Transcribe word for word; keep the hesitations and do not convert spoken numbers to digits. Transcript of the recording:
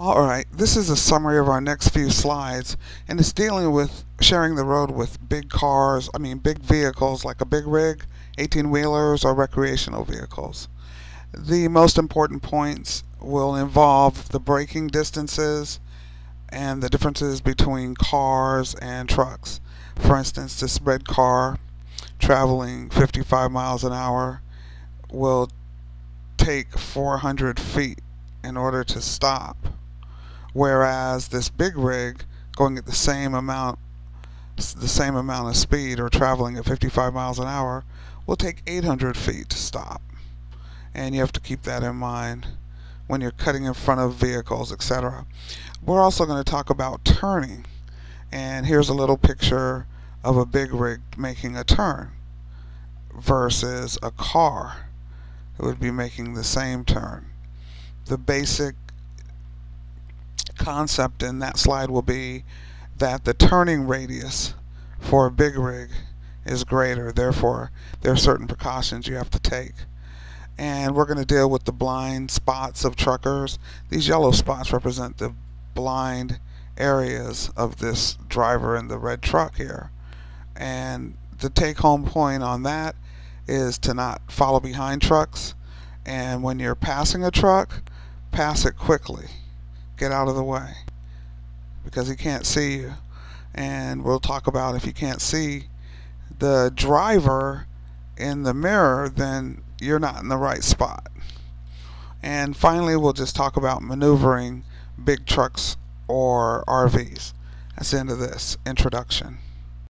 Alright, this is a summary of our next few slides, and it's dealing with sharing the road with big cars, I mean big vehicles like a big rig, eighteen-wheelers, or recreational vehicles. The most important points will involve the braking distances and the differences between cars and trucks. For instance, this red car traveling fifty-five miles an hour will take four hundred feet in order to stop, whereas this big rig going at the same amount the same amount of speed or traveling at fifty-five miles an hour will take eight hundred feet to stop. And you have to keep that in mind when you're cutting in front of vehicles, et cetera. We're also going to talk about turning, and here's a little picture of a big rig making a turn versus a car who would be making the same turn. The basic concept in that slide will be that the turning radius for a big rig is greater, therefore there are certain precautions you have to take. And we're going to deal with the blind spots of truckers. These yellow spots represent the blind areas of this driver in the red truck here, and the take-home point on that is to not follow behind trucks, and when you're passing a truck, pass it quickly, get out of the way, because he can't see you. And we'll talk about if you can't see the driver in the mirror, then you're not in the right spot. And finally, we'll just talk about maneuvering big trucks or R Vs. That's the end of this introduction.